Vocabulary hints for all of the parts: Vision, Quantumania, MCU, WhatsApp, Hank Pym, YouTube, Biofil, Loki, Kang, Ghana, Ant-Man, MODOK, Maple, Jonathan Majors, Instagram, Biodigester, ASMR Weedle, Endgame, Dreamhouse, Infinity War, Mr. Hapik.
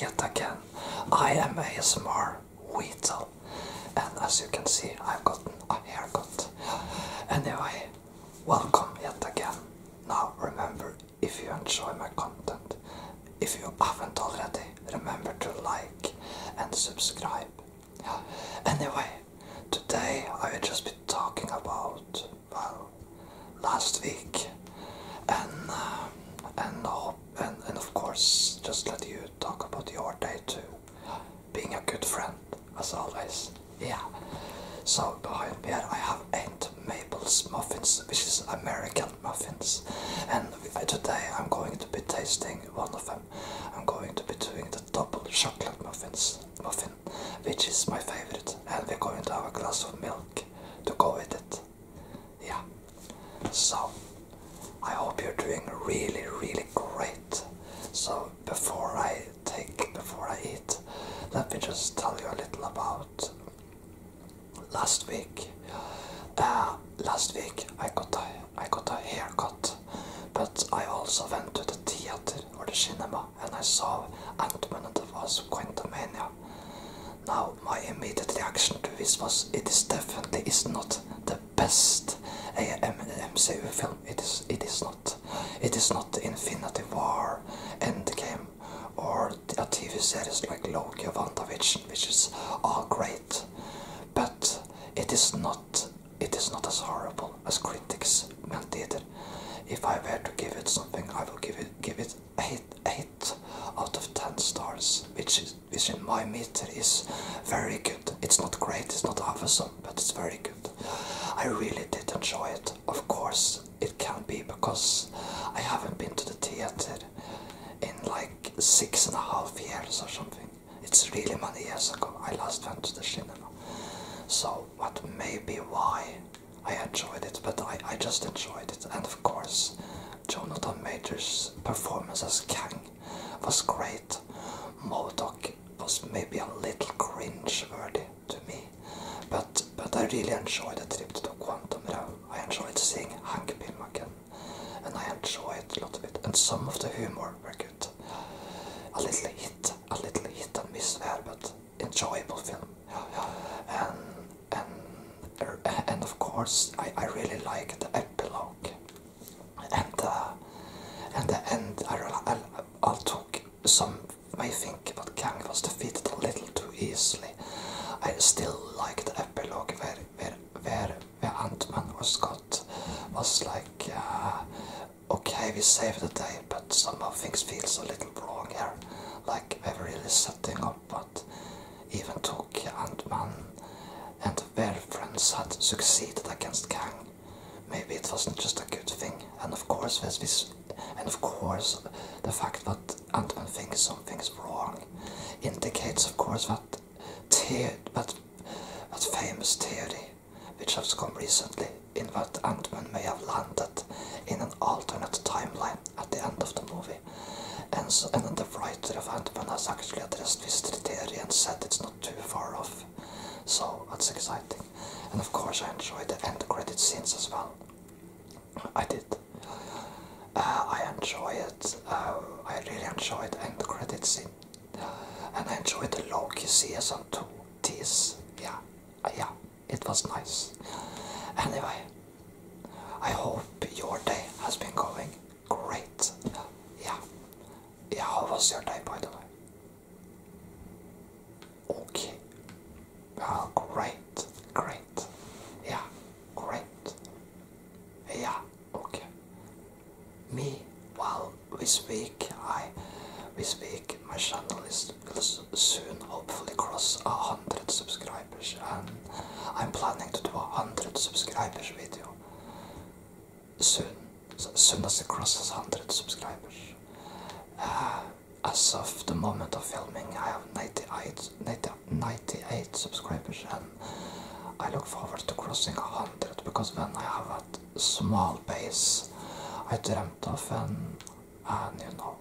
yet again. I am ASMR Weedle, and as you can see, I've gotten a haircut. Anyway, welcome yet again. Now remember, if you enjoy my content, if you haven't already, remember to like and subscribe. Anyway, today I will just be talking about, well, last week, and of course just let you talk about your day too, being a good friend as always. Yeah. So behind me here I have Maple's muffins, which is American muffins, and today I'm going to be tasting one of them. I'm going to be doing the double chocolate muffin, which is my favorite, and we're going to have a glass of milk to go with it. Yeah. So I hope you're doing really, really great. So before I eat, let me just tell you a little about last week. Last week I got a haircut, but I also went to the theater or the cinema and I saw Ant-Man and the Wasp: Quantumania. Now my immediate reaction to this was, it definitely is not the best MCU film. It is not. It is not the Infinity War, Endgame, or a TV series like Loki or Vision, which is all great. But it is not as horrible as critics meant either. If I were to give it something, I would give it 8 out of 10 stars, which in my meter is very good. It's not great, it's not awesome, but it's very good. I really did enjoy it. Of course, it can be because I haven't been to the theater in like 6.5 years or something. It's really many years ago I last went to the cinema. So what may be why I enjoyed it, but I just enjoyed it. And of course, Jonathan Majors' performance as Kang was great. MODOK was maybe a little cringe-worthy to me, but I really enjoyed the trip to the quantum realm. I enjoyed seeing Hank Pym again, and I enjoyed a lot of it, and some of the humor were good. A little hit and miss there, but enjoyable film. And of course, I really like the epilogue, and the end. I took some may think that Kang was defeated a little too easily. I still like the epilogue where Ant-Man was like, okay, we saved the day, but somehow things feels a little wrong here. Like we were really setting up, but even took Ant-Man and their friends had succeeded against Kang. Maybe it wasn't just a good thing. And of course there's this, and of course the fact that Ant-Man thinks something's wrong indicates of course that famous theory which has come recently, in that Ant-Man may have landed in an alternate timeline at the end of the movie. And the writer of Ant-Man has actually addressed this theory and said it's not too far off. So that's exciting. And of course I enjoyed the end credit scenes as well. I did. I really enjoyed the end credit scene. And I enjoyed the Loki season 2 tease. Yeah, yeah, it was nice. Anyway, I hope your day has been going great. Yeah. Yeah, how was your day, by the way? Okay. Oh, great. Great. Yeah. Great. Yeah. Okay. Me, well, this week my channel will soon hopefully cross 100 subscribers, and I'm planning to do a 100 subscribers video soon, as soon as it crosses 100 subscribers. As of the moment of filming, I have 98 subscribers, and I look forward to crossing 100, because when I have a small base I dreamt of, and you know,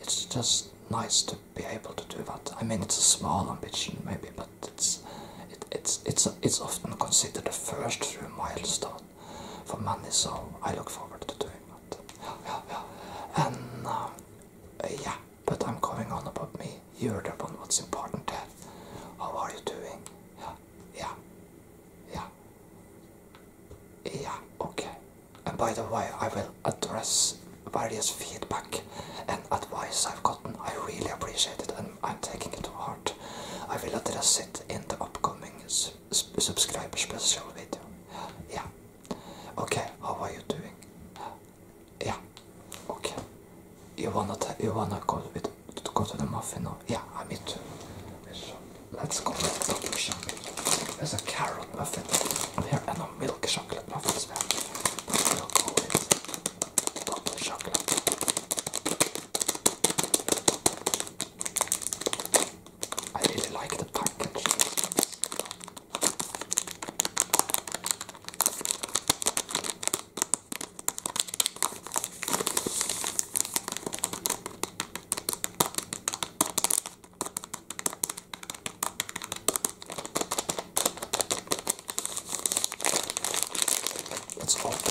it's just nice to be able to do that. I mean, it's a small ambition maybe, but it's often considered the first true milestone for many, so I look forward to doing that. Yeah, but I'm going on about me. You're the one what's important. How are you doing? Yeah, okay. And by the way, I will address various feedback and advice I've gotten. I really appreciate it and I'm taking it to heart. I will address it in the upcoming subscriber special video. Yeah. Okay, how are you doing? Yeah. Okay. You wanna go to the muffin? Or? Yeah, I mean too. Let's go to the chocolate chocolate. There's a carrot muffin here and a milk chocolate muffin as well. But we'll go with double chocolate. I really like the package. Let's open it.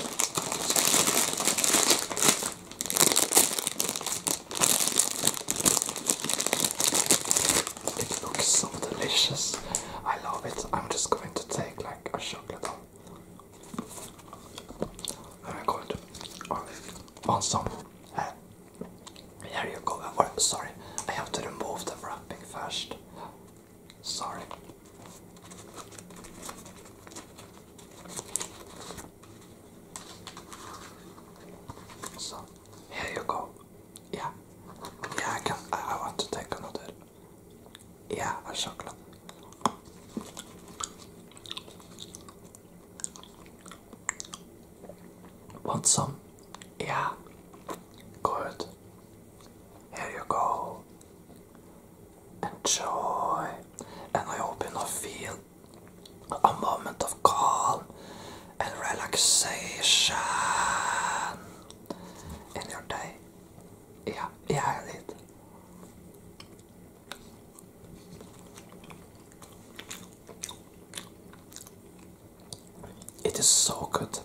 It looks so delicious. I love it. I'm just going to take like a chocolate. I'm going to want some. There you go. Oh, sorry, I have to remove the wrapping first. Sorry. Want some? Yeah. Good. Here you go. Enjoy. And I hope you now feel a moment of calm and relaxation in your day. Yeah, yeah, I did. It is so good.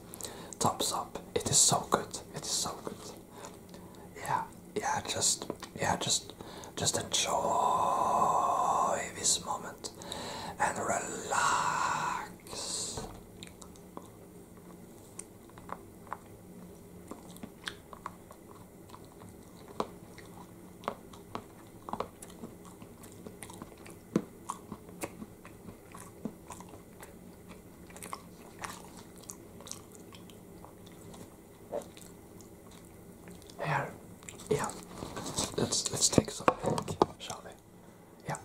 Thumbs up. It is so good. It is so good. Yeah, yeah, just enjoy this moment and relax. Let's take some cake, shall we? Yeah.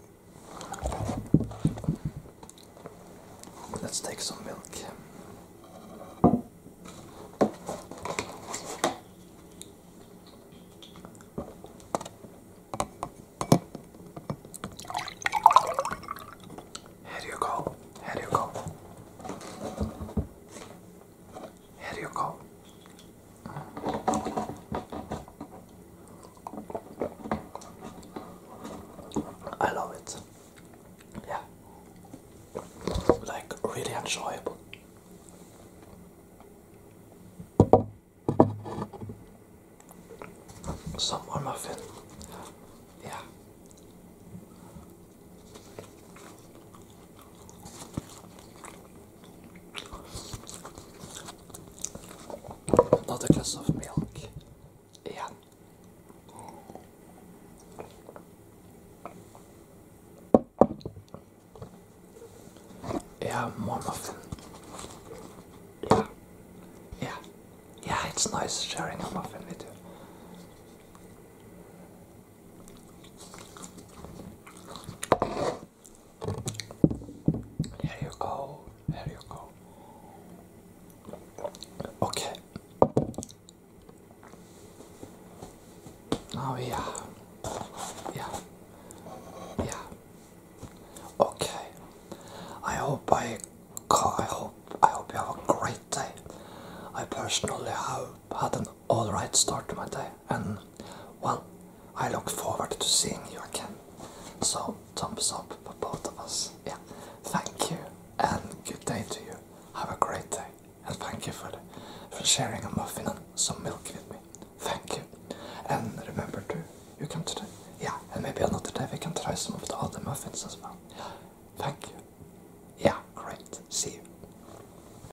Let's take some milk. Here you go. Here you go. Here you go. Enjoyable. Some more muffin. Yeah. Another glass of milk. Yeah. Yeah, more muffin. Yeah. Yeah. Yeah, it's nice sharing a muffin with you. There you go. There you go. Okay. Oh yeah. Yeah. I hope you have a great day. I personally have had an alright start to my day, and well, I look forward to seeing you again. So thumbs up for both of us. Yeah, thank you and good day to you. Have a great day and thank you for sharing a muffin and some milk with me. Thank you, and remember to you come today. Yeah, and maybe another day we can try. some of the other muffins as well. Thank you. Yeah, great. See you.